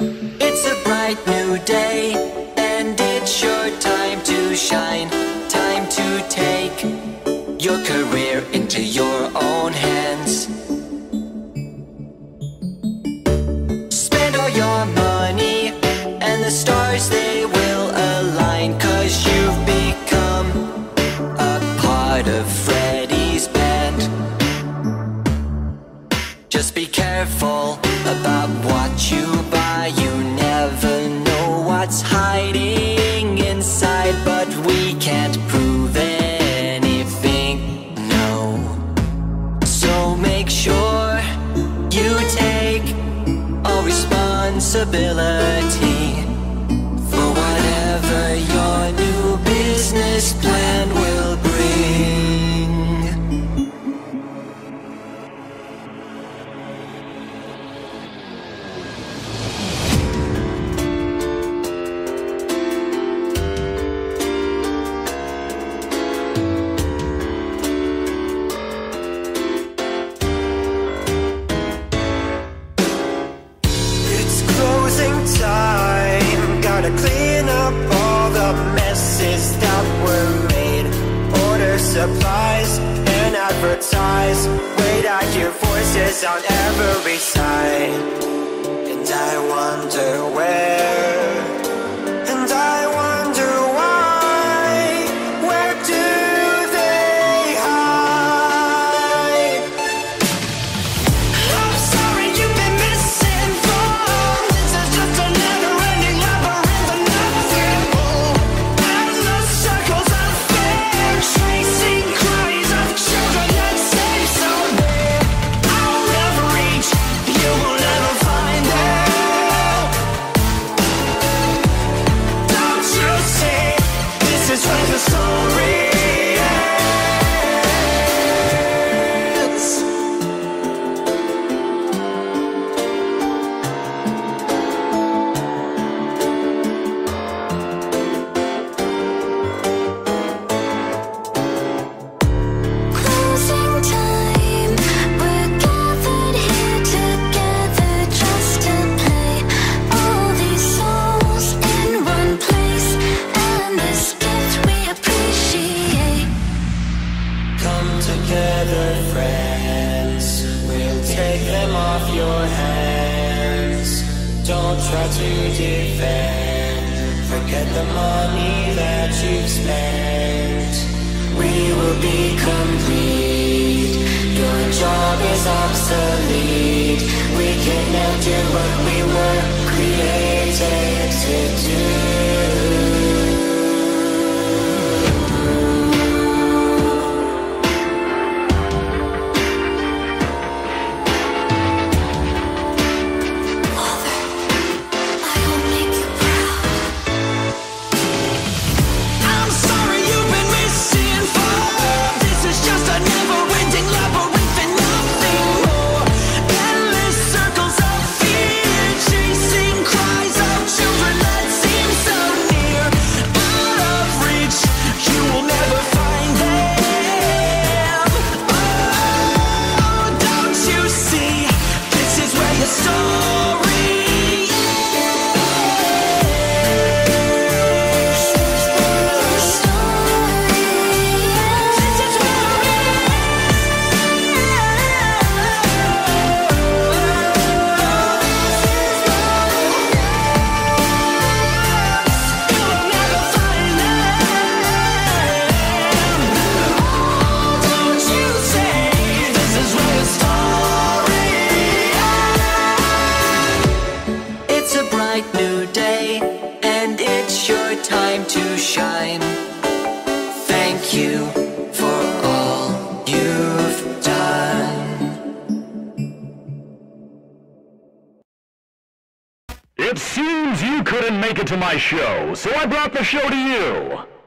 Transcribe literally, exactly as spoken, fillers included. It's a bright new day, and it's your time to shine. Time to take your career into your own hands. Spend all your money, and the stars they will align, 'cause you've become a part of Freddy's band. Just be careful about what you buy, you never know what's hiding inside, but we can't prove anything, no. So make sure you take all responsibility for whatever your new business plan will bring. Supplies and advertise. Wait, I hear voices on every side, and I wonder where, and I wonder why. Where do they hide? I'm sorry you've been misinformed. This is just a never-ending labyrinth of nothing. Endless circles of fiction. It seems you couldn't make it to my show, so I brought the show to you.